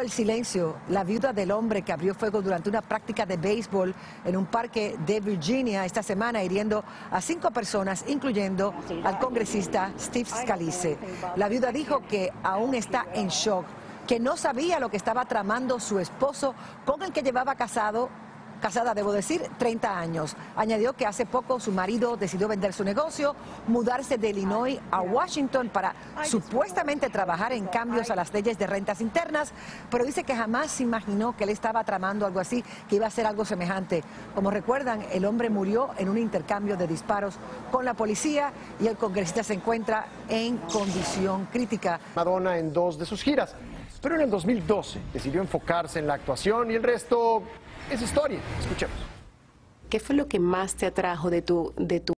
El silencio, la viuda del hombre que abrió fuego durante una práctica de béisbol en un parque de Virginia esta semana, hiriendo a 5 personas, incluyendo al congresista Steve Scalise. La viuda dijo que aún está en shock, que no sabía lo que estaba tramando su esposo, con el que llevaba casada, debo decir, 30 años. Añadió que hace poco su marido decidió vender su negocio, mudarse de Illinois a Washington para supuestamente trabajar en cambios a las leyes de rentas internas, pero dice que jamás se imaginó que él estaba tramando algo así, que iba a ser algo semejante. Como recuerdan, el hombre murió en un intercambio de disparos con la policía y el congresista se encuentra en condición crítica. Madonna en 2 de sus giras, pero en el 2012 decidió enfocarse en la actuación y el resto es historia. Escuchemos. ¿Qué fue lo que más te atrajo de tu